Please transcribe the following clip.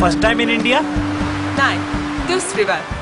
First time in India? Nein, dusri baar.